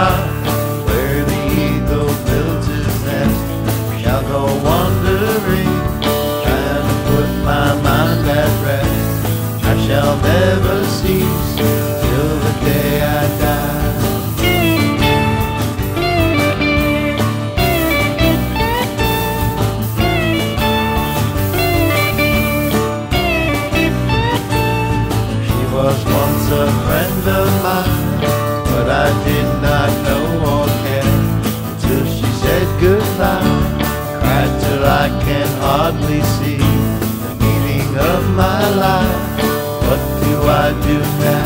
Africa, where the eagle builds his nest, we shall go wandering, trying to put my mind at rest. I shall never cease till the day I die. Was once a friend of mine, but I did not know or care, till she said goodbye. Cried till I can hardly see the meaning of my life. What do I do now?